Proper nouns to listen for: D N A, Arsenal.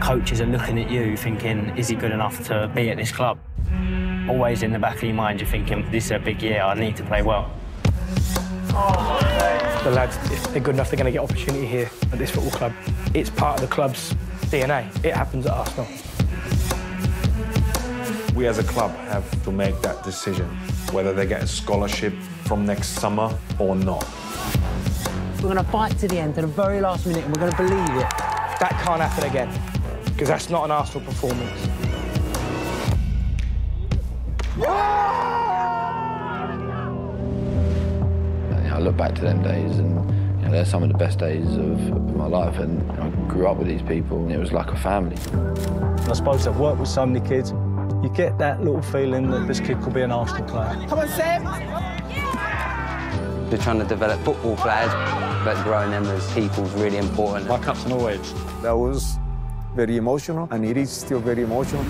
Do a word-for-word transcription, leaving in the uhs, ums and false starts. coaches are looking at you thinking, is he good enough to be at this club? Always in the back of your mind, you're thinking, this is a big year, I need to play well. The lads, if they're good enough, they're going to get opportunity here at this football club. It's part of the club's D N A. It happens at Arsenal. We as a club have to make that decision, whether they get a scholarship from next summer or not. We're going to fight to the end, to the very last minute, and we're going to believe it. That can't happen again, because that's not an Arsenal performance. You know, I look back to them days, and you know, they're some of the best days of my life, and I grew up with these people, and it was like a family. I suppose I've worked with so many kids. You get that little feeling that this kid could be an Arsenal player. Come on, Sam! They're trying to develop football players, but growing them as people is really important. My cup's no edge. That was very emotional, and it is still very emotional.